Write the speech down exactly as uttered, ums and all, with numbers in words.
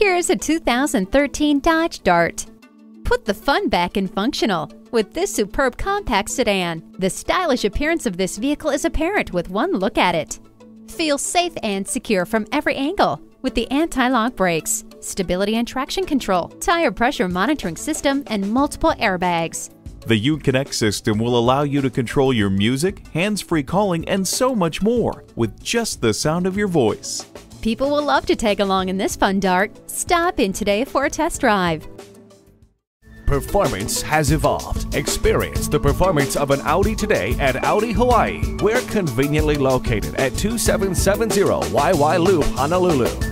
Here's a two thousand thirteen Dodge Dart. Put the fun back in functional with this superb compact sedan. The stylish appearance of this vehicle is apparent with one look at it. Feel safe and secure from every angle with the anti-lock brakes, stability and traction control, tire pressure monitoring system, and multiple airbags. The Uconnect system will allow you to control your music, hands-free calling, and so much more with just the sound of your voice. People will love to tag along in this fun Dart. Stop in today for a test drive. Performance has evolved. Experience the performance of an Audi today at Audi Hawaii. We're conveniently located at two seven seven zero Y Y Loop, Honolulu.